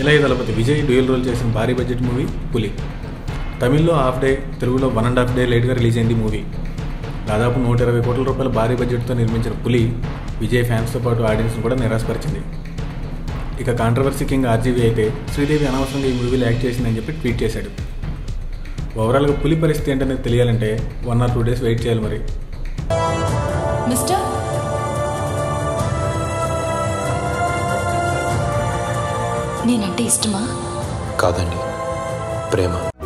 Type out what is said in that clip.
इलाय दलपति विजय dual role చేసిన భారీ budget movie పులి తమిళలో హాఫ్ డే తెలుగులో 1.5 డే లేట్ గా రిలీజ్ అయింది మూవీ దాదాపు 120 కోట్ల రూపాయల భారీ బడ్జెట్ తో నిర్మించిన పులి విజయ్ ఫ్యాన్స్ తో పాటు ఆడియన్స్ ను కూడా నిరాశపరిచింది ఇక కాంట్రవర్సీ కింగ్ ఆర్జీవి అయితే శ్రీదేవి అనవసరంగా ఈ మూవీలో యాక్ట్ చేసిందని చెప్పి ట్వీట్ చేశాడు ఓవరాల్ గా పులి పరిస్థితి ఏంటనే తెలియాలంటే 1 or 2 డేస్ వెయిట్ చేయాలి మరి మిస్టర్ नेनंटे इष्टमा कादंडी प्रेम।